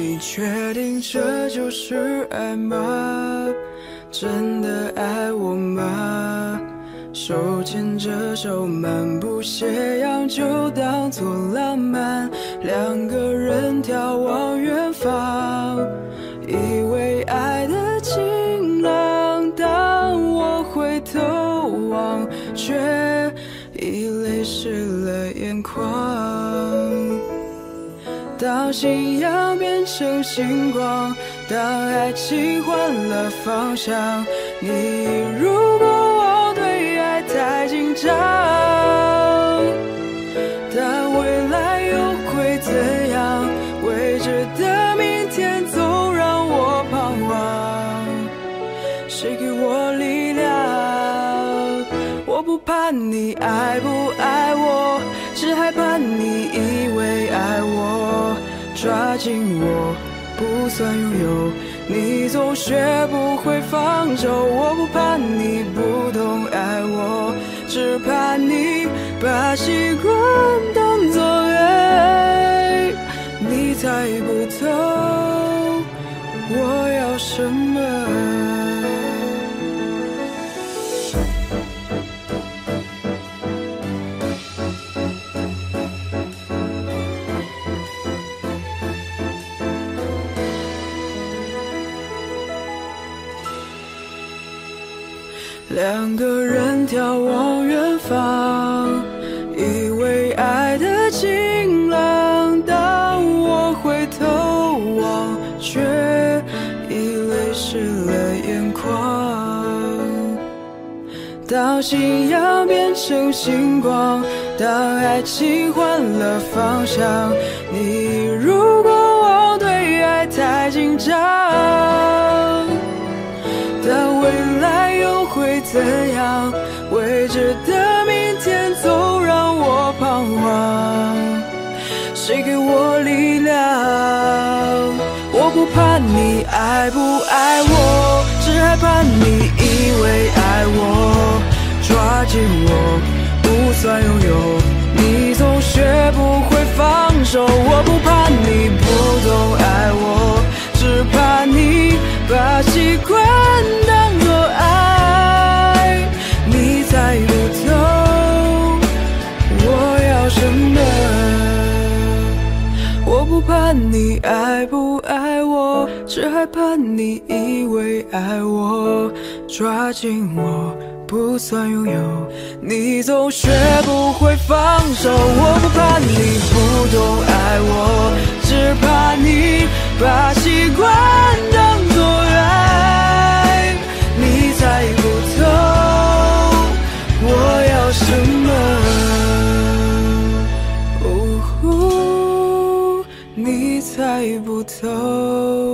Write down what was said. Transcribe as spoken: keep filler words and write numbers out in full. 你确定这就是爱吗？真的爱我吗？手牵着手，漫步斜阳，就当作浪漫。两个人眺望远方，以为爱得晴朗，当我回头望，却已泪湿了眼眶。 当信仰变成星光，当爱情换了方向，你一如过往对爱太紧张。但未来又会怎样？未知的明天总让我彷徨。谁给我力量？我不怕你爱不爱我，只害怕你以为爱我。 抓紧我，不算拥有，你总学不会放手。我不怕你不懂爱我，只怕你把习惯当作爱，你猜不透我要什么。 两个人眺望远方，以为爱的晴朗。当我回头望，却已泪湿了眼眶。当信仰变成星光，当爱情换了方向，你如果我对爱太紧张，但未来。 会怎样？未知的明天总让我彷徨。谁给我力量？我不怕你爱不爱我，只害怕你以为爱我。抓紧我，不算拥有，你总学不会放手。我不怕你不懂爱我，只怕你把习惯当作爱。 猜不透我要什么，我不怕你爱不爱我，只害怕你以为爱我。抓紧我，不算拥有，你总学不会放手。我不怕你不懂爱我，只怕你把习惯当作爱，你猜不透。 我要什么？哦，你猜不透。